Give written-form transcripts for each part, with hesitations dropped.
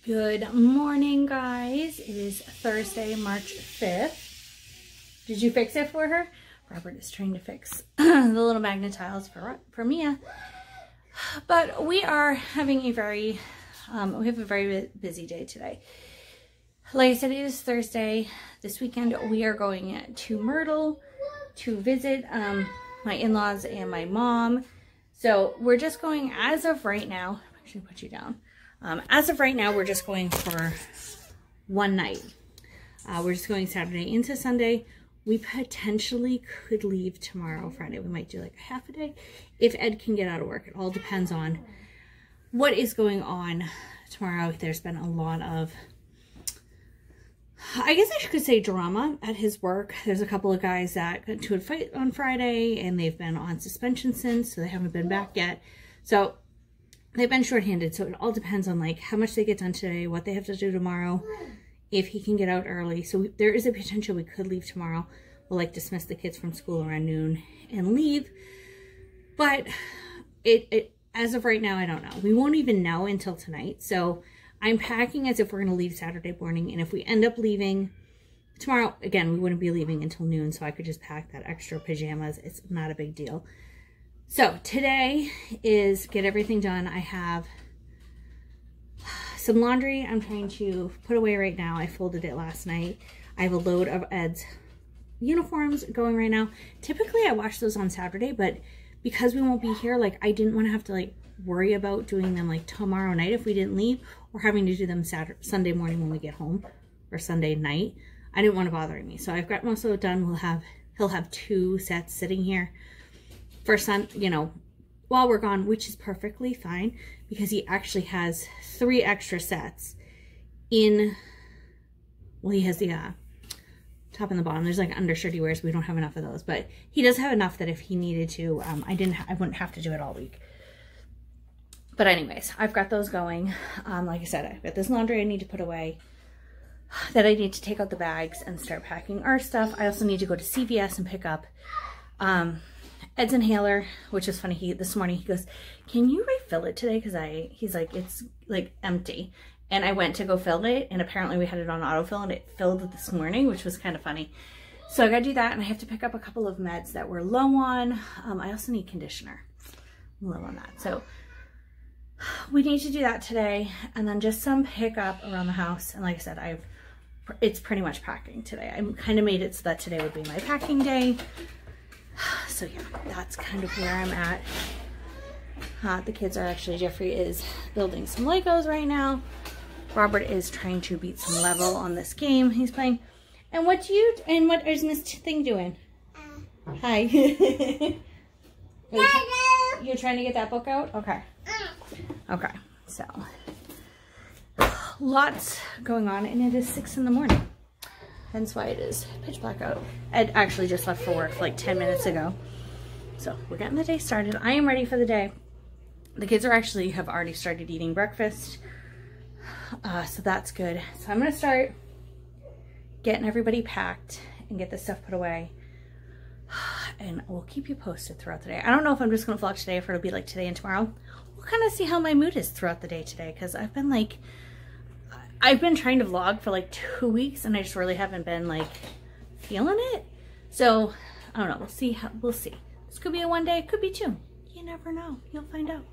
Good morning, guys. It is Thursday, March 5th. Did you fix it for her? Robert is trying to fix the little magnet tiles for Mia. But we are having a very, we have a very busy day today. Like I said, it is Thursday. This weekend, we are going to Myrtle to visit my in-laws and my mom. So we're just going, as of right now, I'm actually put you down. As of right now, we're just going for one night. We're just going Saturday into Sunday. We potentially could leave tomorrow, Friday. We might do like a half a day if Ed can get out of work. It all depends on what is going on tomorrow. There's been a lot of, I guess I could say, drama at his work. There's a couple of guys that got into a fight on Friday and they've been on suspension since, so they haven't been back yet. So they've been shorthanded, so it all depends on like how much they get done today, what they have to do tomorrow, if he can get out early. So there is a potential we could leave tomorrow. We'll like dismiss the kids from school around noon and leave. But it as of right now, I don't know. We won't even know until tonight. So I'm packing as if we're going to leave Saturday morning, and if we end up leaving tomorrow, again, we wouldn't be leaving until noon, so I could just pack that extra pajamas. It's not a big deal. So today is get everything done. I have some laundry I'm trying to put away right now. I folded it last night. I have a load of Ed's uniforms going right now. Typically, I wash those on Saturday, but because we won't be here, like, I didn't want to have to, like, worry about doing them like tomorrow night if we didn't leave, or having to do them Sunday morning when we get home, or Sunday night. I didn't want to bother me, so I've got most of it done. He'll have two sets sitting here for while we're gone, which is perfectly fine because he actually has three extra sets in. Well, he has the top and the bottom. There's like undershirt he wears. We don't have enough of those, but he does have enough that if he needed to, I wouldn't have to do it all week. But anyways, I've got those going. Like I said, I've got this laundry I need to put away, that I need to take out the bags and start packing our stuff. I also need to go to CVS and pick up Ed's inhaler, which is funny. This morning he goes, "Can you refill it today?" Because he's like, "It's like empty." And I went to go fill it, and apparently we had it on autofill, and it filled this morning, which was kind of funny. So I got to do that, and I have to pick up a couple of meds that we're low on. I also need conditioner. I'm low on that, so we need to do that today, and then just some pickup around the house. And like I said, it's pretty much packing today. I kind of made it so that today would be my packing day. So yeah, that's kind of where I'm at. The kids are actually, Jeffrey is building some Legos right now. Robert is trying to beat some level on this game he's playing. And what is Miss Thing doing? Hi. You're trying to get that book out? Okay. Okay, so lots going on, and it is 6 in the morning. Hence why it is pitch black out. Ed actually just left for work like 10 minutes ago. So we're getting the day started. I am ready for the day. The kids have already started eating breakfast. So that's good. So I'm gonna start getting everybody packed and get this stuff put away. And we'll keep you posted throughout the day. I don't know if I'm just gonna vlog today, if it'll be like today and tomorrow. We'll kind of see how my mood is throughout the day today, because I've been trying to vlog for like 2 weeks, and I just really haven't been like feeling it. So I don't know, we'll see. This could be a one day, it could be two. You never know, you'll find out.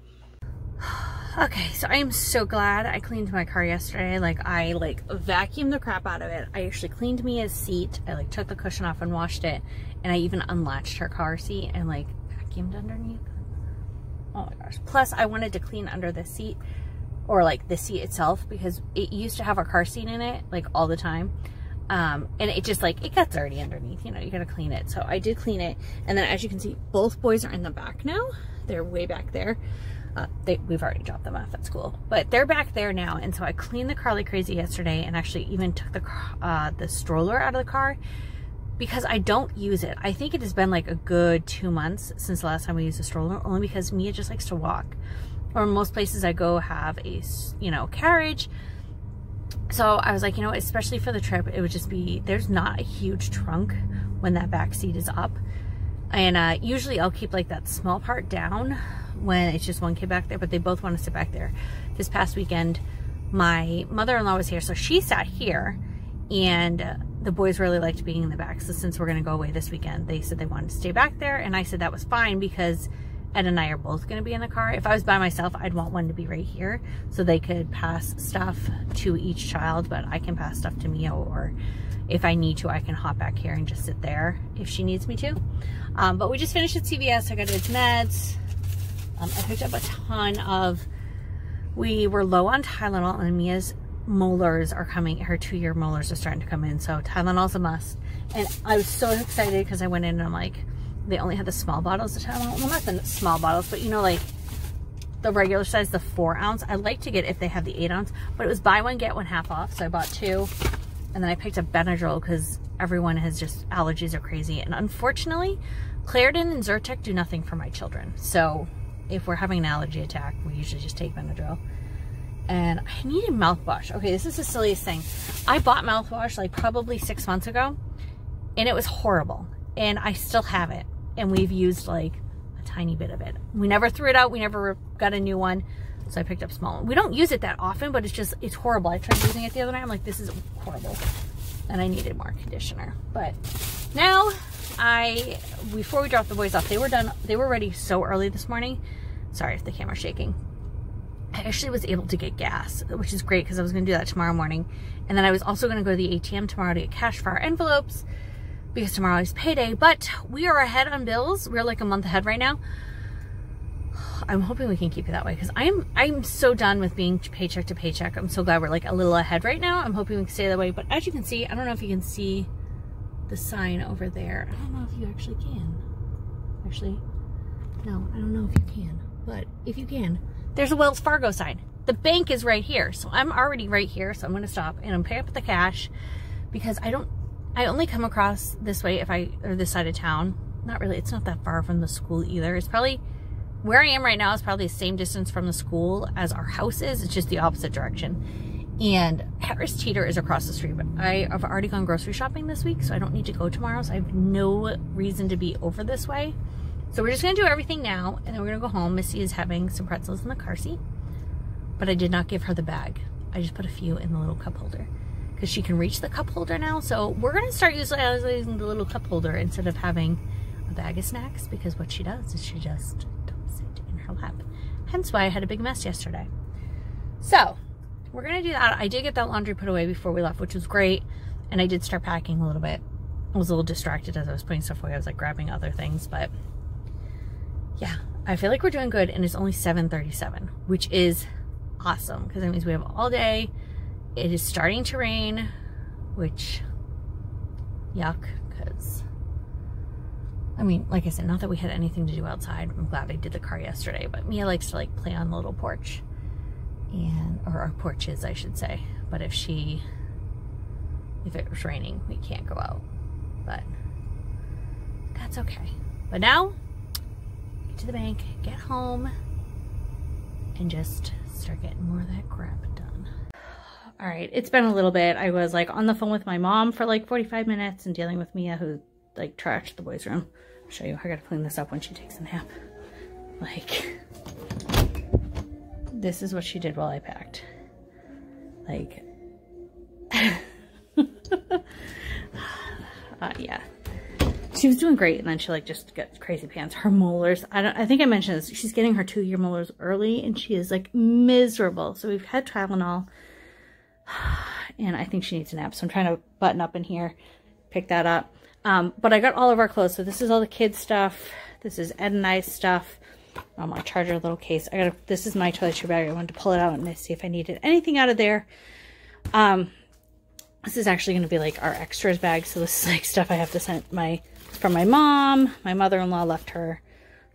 Okay, so I am so glad I cleaned my car yesterday. Like, I like vacuumed the crap out of it. I actually cleaned Mia's seat. I like took the cushion off and washed it, and I even unlatched her car seat and like vacuumed underneath. Oh my gosh. Plus, I wanted to clean under the seat, or like the seat itself, because it used to have our car seat in it like all the time. And it just like, it got dirty underneath, you know, you gotta clean it. So I did clean it. And then as you can see, both boys are in the back now. They're way back there. We've already dropped them off at school, but they're back there now. And so I cleaned the car like crazy yesterday, and actually even took the stroller out of the car, because I don't use it. I think it has been like a good 2 months since the last time we used a stroller, only because Mia just likes to walk, or most places I go have a, you know, carriage. So I was like, you know, especially for the trip, it would just be, there's not a huge trunk when that back seat is up. And usually I'll keep like that small part down when it's just one kid back there, but they both want to sit back there. This past weekend, my mother-in-law was here, so she sat here, and the boys really liked being in the back. So since we're going to go away this weekend, they said they wanted to stay back there, and I said that was fine because Ed and I are both going to be in the car. If I was by myself, I'd want one to be right here so they could pass stuff to each child, but I can pass stuff to Mia, or if I need to, I can hop back here and just sit there if she needs me to. But we just finished at CVS. I got his meds. I picked up a ton of, we were low on Tylenol, and Mia's molars are coming, her 2-year molars are starting to come in, so Tylenol's a must. And I was so excited because I went in and I'm like, they only had the small bottles of Tylenol. Well, not the small bottles, but you know, like the regular size, the 4-ounce. I like to get if they have the 8-ounce, but it was buy one, get one half off. So I bought 2, and then I picked up Benadryl because everyone has just, allergies are crazy. And unfortunately, Claritin and Zyrtec do nothing for my children. So if we're having an allergy attack, we usually just take Benadryl. And I needed mouthwash. Okay, this is the silliest thing. I bought mouthwash like probably 6 months ago, and it was horrible. And I still have it. And we've used like a tiny bit of it. We never threw it out. We never got a new one. So I picked up small one. We don't use it that often, but it's just, it's horrible. I tried using it the other night. I'm like, this is horrible. And I needed more conditioner. But now before we dropped the boys off, they were done. They were ready so early this morning. Sorry if the camera's shaking. I actually was able to get gas, which is great because I was going to do that tomorrow morning. And then I was also going to go to the ATM tomorrow to get cash for our envelopes, because tomorrow is payday. But we are ahead on bills. We're like a month ahead right now. I'm hoping we can keep it that way because I'm so done with being paycheck to paycheck. I'm so glad we're like a little ahead right now. I'm hoping we can stay that way. But as you can see, I don't know if you can see the sign over there. I don't know if you actually can. Actually, no, I don't know if you can. But if you can, there's a Wells Fargo sign. The bank is right here. So I'm already right here. So I'm going to stop and I'm picking up the cash because I only come across this way or this side of town. Not really, it's not that far from the school either. It's probably, where I am right now is probably the same distance from the school as our house is. It's just the opposite direction. And Harris Teeter is across the street, but I have already gone grocery shopping this week, so I don't need to go tomorrow. So I have no reason to be over this way. So we're just gonna do everything now, and then we're gonna go home. Missy is having some pretzels in the car seat, but I did not give her the bag. I just put a few in the little cup holder, because she can reach the cup holder now. So we're going to start using the little cup holder instead of having a bag of snacks, because what she does is she just dumps it in her lap. Hence why I had a big mess yesterday. So we're going to do that. I did get that laundry put away before we left, which was great. And I did start packing a little bit. I was a little distracted as I was putting stuff away. I was like grabbing other things, but yeah, I feel like we're doing good. And it's only 7:37, which is awesome because that means we have all day. It is starting to rain, which, yuck, because, I mean, like I said, not that we had anything to do outside. I'm glad I did the car yesterday, but Mia likes to, like, play on the little porch, or our porches, I should say. But if it was raining, we can't go out, but that's okay. But now, get to the bank, get home, and just start getting more of that crap done. All right, it's been a little bit. I was like on the phone with my mom for like 45 minutes and dealing with Mia, who like trashed the boys' room. I'll show you, I gotta clean this up when she takes a nap. Like, this is what she did while I packed. Like, yeah. She was doing great, and then she like just got crazy pants. Her molars, I think I mentioned this, she's getting her 2-year molars early, and she is like miserable. So we've had Tylenol, and I think she needs a nap, so I'm trying to button up in here, pick that up. But I got all of our clothes, so this is all the kids' stuff. This is Ed and I's stuff. My charger, little case. This is my toiletry bag. I wanted to pull it out and see if I needed anything out of there. This is actually going to be like our extras bag, so this is like stuff I have to send from my mom. My mother-in-law left her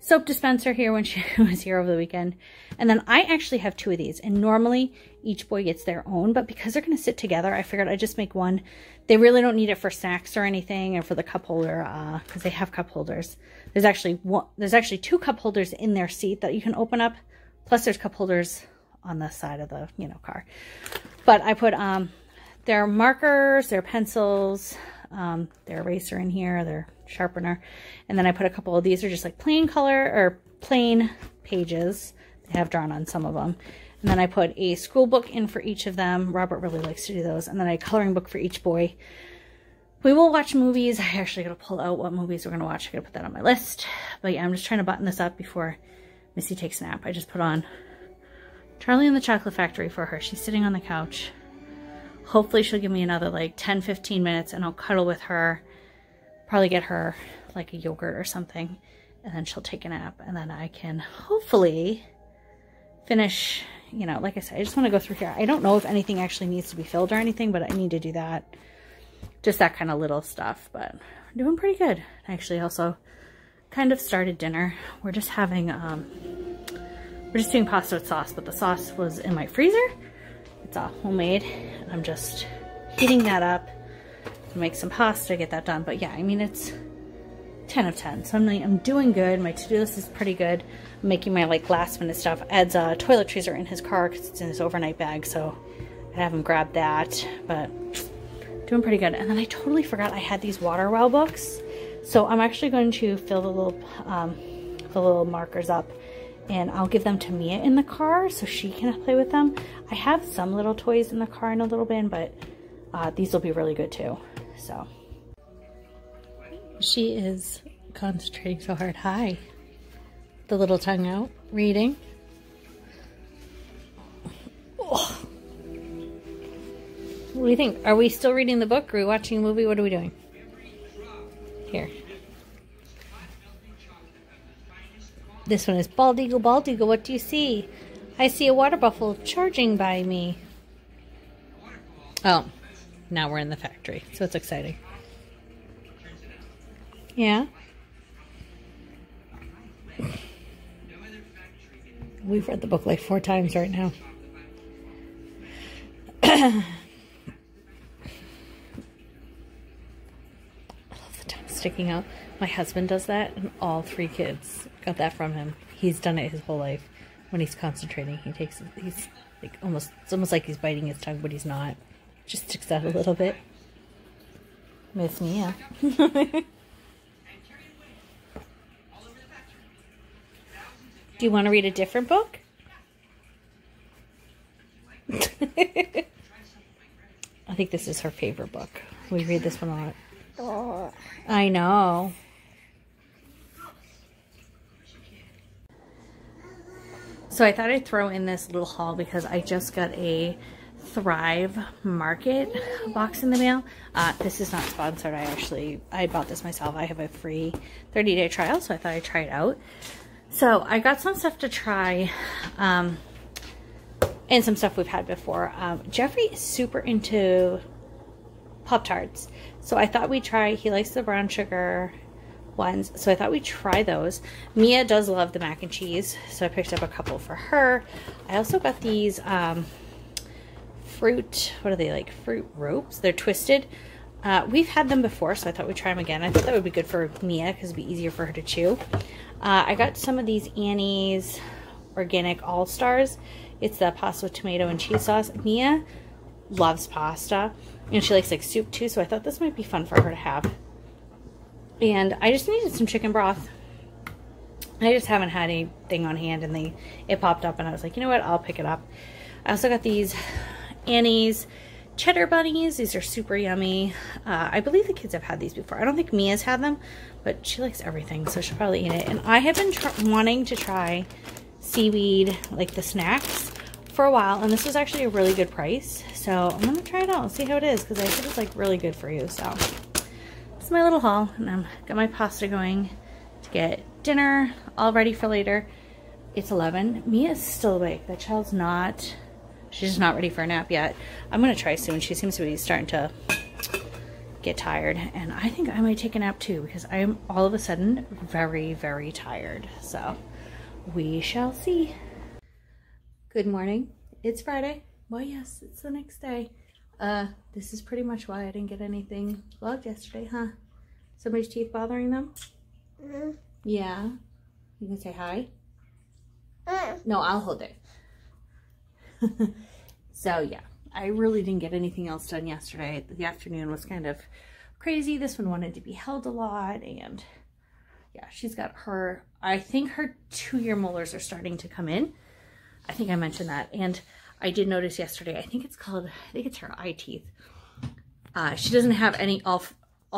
soap dispenser here when she was here over the weekend. And then I actually have 2 of these, and normally each boy gets their own, but because they're going to sit together, I figured I'd just make one. They really don't need it for snacks or anything, or for the cup holder, because they have cup holders. There's actually two cup holders in their seat that you can open up, plus there's cup holders on the side of the, you know, car. But I put their markers, their pencils, their eraser in here, their sharpener, and then I put a couple of these are just like plain color or plain pages. They have drawn on some of them. And then I put a school book in for each of them. Robert really likes to do those. And then a coloring book for each boy. We will watch movies. I actually got to pull out what movies we're going to watch. I got to put that on my list. But yeah, I'm just trying to button this up before Missy takes a nap. I just put on Charlie and the Chocolate Factory for her. She's sitting on the couch. Hopefully she'll give me another like 10-15 minutes and I'll cuddle with her. Probably get her like a yogurt or something. And then she'll take a nap. And then I can hopefully finish, you know, like I said, I just want to go through here. I don't know if anything actually needs to be filled or anything, but I need to do that. Just that kind of little stuff, but I'm doing pretty good. I actually also kind of started dinner. We're just having, we're just doing pasta with sauce, but the sauce was in my freezer. It's all homemade. I'm just heating that up to make some pasta, get that done. But yeah, I mean, it's 10 of 10. So I'm doing good. My to-do list is pretty good. I'm making my like last minute stuff. Ed's toiletries are in his car because it's in his overnight bag. So I have him grab that, but doing pretty good. And then I totally forgot I had these water well books. So I'm actually going to fill the little markers up and I'll give them to Mia in the car so she can play with them. I have some little toys in the car in a little bin, but these will be really good too. So she is concentrating so hard. Hi. The little tongue out reading. Oh. What do you think? Are we still reading the book? Are we watching a movie? What are we doing? Here. This one is Bald Eagle, Bald Eagle, what do you see? I see a water buffalo charging by me. Oh, now we're in the factory, so it's exciting. Yeah? We've read the book like 4 times right now. Sticking out. My husband does that and all 3 kids got that from him. He's done it his whole life. When he's concentrating, he takes it, he's like almost, it's almost like he's biting his tongue, but he's not. Just sticks out a little bit. Miss Mia. Do you want to read a different book? I think this is her favorite book. We read this one a lot. I know. So I thought I'd throw in this little haul because I just got a Thrive Market box in the mail. This is not sponsored. I bought this myself. I have a free 30-day trial, so I thought I'd try it out. So I got some stuff to try and some stuff we've had before. Jeffrey is super into Pop-Tarts. So I thought we'd try, he likes the brown sugar ones, so I thought we'd try those. Mia does love the mac and cheese, so I picked up a couple for her. I also got these fruit, what are they, like fruit ropes? They're twisted. We've had them before, so I thought we'd try them again. I thought that would be good for Mia because it would be easier for her to chew. I got some of these Annie's Organic All-Stars. It's the pasta with tomato and cheese sauce. Mia loves pasta. And she likes like soup too, so I thought this might be fun for her to have. And I just needed some chicken broth. I just haven't had anything on hand, and it popped up and I was like, you know what, I'll pick it up. I also got these Annie's cheddar bunnies. These are super yummy. I believe the kids have had these before. I don't think Mia's had them, but she likes everything, so she'll probably eat it. And I have been wanting to try seaweed, like the snacks, for a while, and this was actually a really good price, so I'm gonna try it out and see how it is, because I think it's like really good for you. So it's my little haul, and I've got my pasta going to get dinner all ready for later. It's 11. Mia's still awake. That child's not, she's just not ready for a nap yet. I'm gonna try soon. She seems to be starting to get tired, and I think I might take a nap too, because I am all of a sudden very, very tired. So we shall see. Good morning. It's Friday. Well, yes, it's the next day. This is pretty much why I didn't get anything vlogged yesterday, huh? Somebody's teeth bothering them? Mm. Yeah. You can say hi? Mm. No, I'll hold it. So, yeah. I really didn't get anything else done yesterday. The afternoon was kind of crazy. This one wanted to be held a lot, and yeah, she's got her I think her 2-year molars are starting to come in. I think I mentioned that. And I did notice yesterday, I think it's her eye teeth. She doesn't have any, all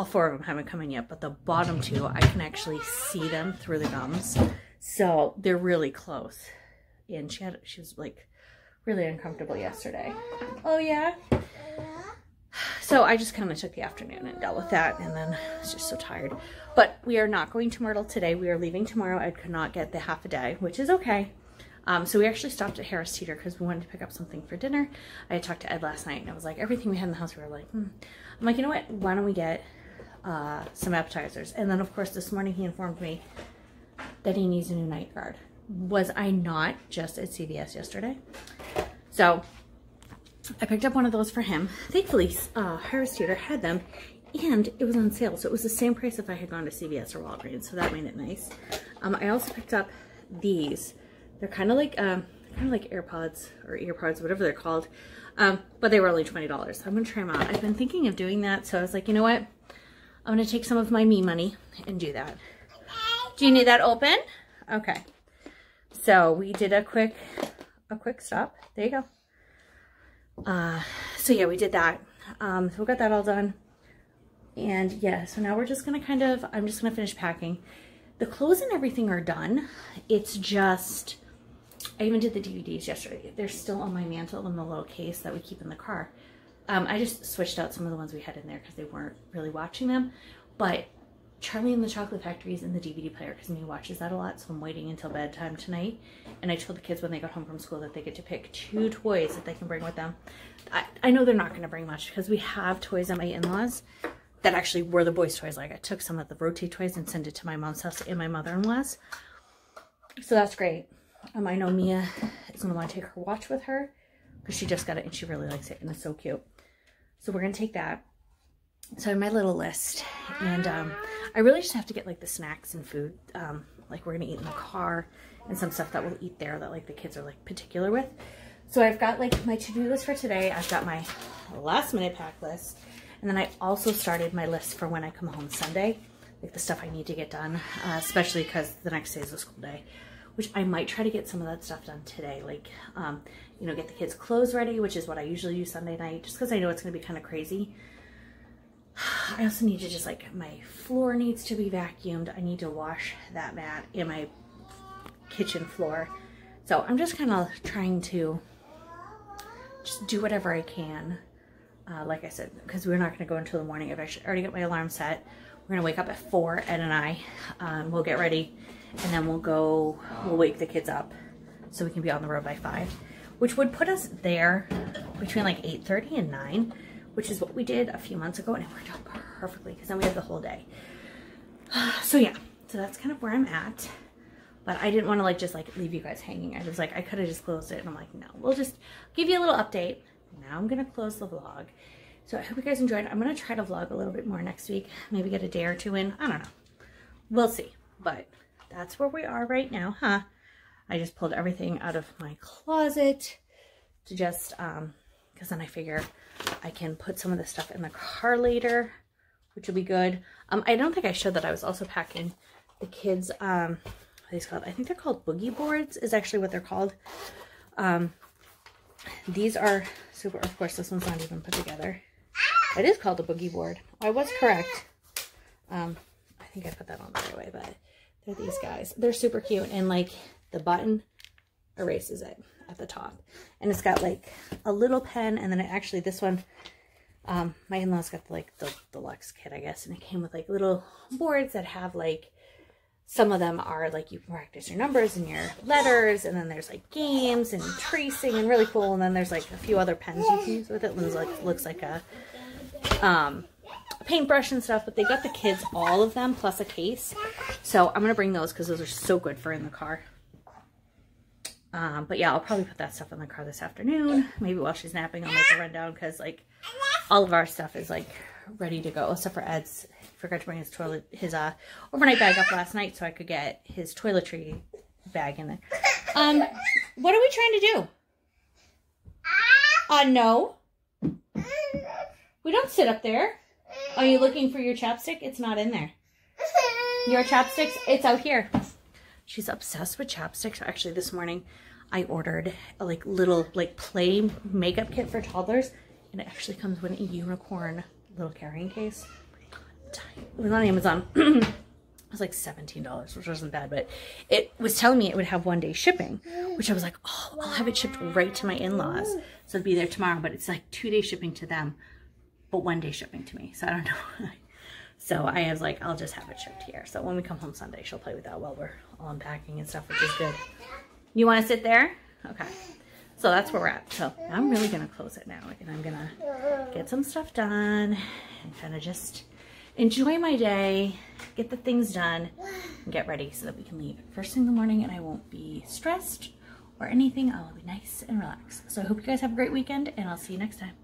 four of them haven't come in yet, but the bottom two, I can actually see them through the gums. So they're really close. And she was like really uncomfortable yesterday. Oh yeah. So I just kind of took the afternoon and dealt with that, and then I was just so tired. But we are not going to Myrtle today. We are leaving tomorrow. I could not get the half a day, which is okay. So we actually stopped at Harris Teeter because we wanted to pick up something for dinner. I had talked to Ed last night, and I was like, everything we had in the house, we were like, I'm like, you know what? Why don't we get some appetizers? And then, of course, this morning he informed me that he needs a new night guard. Was I not just at CVS yesterday? So I picked up one of those for him. Thankfully, Harris Teeter had them, and it was on sale, so it was the same price if I had gone to CVS or Walgreens, so that made it nice. I also picked up these. They're kind of like AirPods or EarPods, whatever they're called, but they were only $20, so I'm going to try them out. I've been thinking of doing that, so I was like, you know what? I'm going to take some of my me money and do that. Do you need that open? Okay. So we did a quick stop. There you go. So yeah, we did that. So we got that all done, and yeah, so now we're just gonna I'm just gonna finish packing. The clothes and everything are done. It's just, I even did the DVDs yesterday. They're still on my mantle in the little case that we keep in the car. I just switched out some of the ones we had in there because they weren't really watching them, but Charlie and the Chocolate Factory is in the DVD player because Mia watches that a lot, so I'm waiting until bedtime tonight. And I told the kids when they got home from school that they get to pick 2 toys that they can bring with them. I know they're not going to bring much because we have toys at my in-laws that actually were the boys' toys. Like, I took some of the Rotate toys and sent it to my mom's house and my mother-in-law's. So that's great. I know Mia is going to want to take her watch with her because she just got it and she really likes it, and it's so cute. So we're going to take that. So I have my little list, and I really just have to get like the snacks and food, like we're gonna eat in the car, and some stuff that we'll eat there that like the kids are like particular with. So I've got like my to-do list for today, I've got my last minute pack list, and then I also started my list for when I come home Sunday, like the stuff I need to get done, especially because the next day is a school day, which I might try to get some of that stuff done today, like, you know, get the kids' clothes ready, which is what I usually do Sunday night, just because I know it's gonna be kind of crazy. I also need to just like, my floor needs to be vacuumed. I need to wash that mat in my kitchen floor. So I'm just kind of trying to just do whatever I can. Like I said, because we're not going to go until the morning. I've actually already got my alarm set. We're going to wake up at 4, Ed and I. We'll get ready, and then we'll wake the kids up so we can be on the road by 5, which would put us there between like 8:30 and 9. Which is what we did a few months ago, and it worked out perfectly because then we had the whole day. So yeah, so that's kind of where I'm at, but I didn't want to like just like leave you guys hanging. I was like, I could have just closed it, and I'm like, no, we'll just give you a little update. Now I'm gonna close the vlog. So I hope you guys enjoyed. I'm gonna try to vlog a little bit more next week, maybe get a day or 2 in. I don't know, we'll see. But that's where we are right now, huh? I just pulled everything out of my closet to just because then I figure I can put some of the stuff in the car later, which will be good. I don't think I showed that I was also packing the kids, what are these called? I think they're called boogie boards is actually what they're called. These are super, of course this one's not even put together. It is called a boogie board. I was correct. I think I put that on the right way, but they're these guys. They're super cute, and like the button erases it at the top, and it's got like a little pen, and then it actually, this one, my in-laws got like the deluxe kit, I guess, and it came with like little boards that have like, some of them are like you can practice your numbers and your letters, and then there's like games and tracing and really cool, and then there's like a few other pens you can use with it. Looks like a paintbrush and stuff, but they got the kids all of them plus a case, so I'm gonna bring those because those are so good for in the car. But yeah, I'll probably put that stuff in the car this afternoon. Maybe while she's napping, I'll make a rundown because like all of our stuff is like ready to go. Except for Ed's, forgot to bring his overnight bag up last night, so I could get his toiletry bag in there. What are we trying to do? No. We don't sit up there. Are you looking for your chapstick? It's not in there. Your chapstick's, it's out here. She's obsessed with chapsticks. Actually, this morning I ordered a little play makeup kit for toddlers, and it actually comes with a unicorn little carrying case. It was on Amazon. It was like $17, which wasn't bad, but it was telling me it would have 1-day shipping, which I was like, oh, I'll have it shipped right to my in-laws. So it'd be there tomorrow, but it's like 2-day shipping to them, but 1-day shipping to me. So I don't know. So I was like, I'll just have it shipped here. So when we come home Sunday, she'll play with that while we're all unpacking and stuff, which is good. You want to sit there? Okay. So that's where we're at. So I'm really going to close it now, and I'm going to get some stuff done and kind of just enjoy my day, get the things done, and get ready so that we can leave first thing in the morning, and I won't be stressed or anything. I'll be nice and relaxed. So I hope you guys have a great weekend, and I'll see you next time.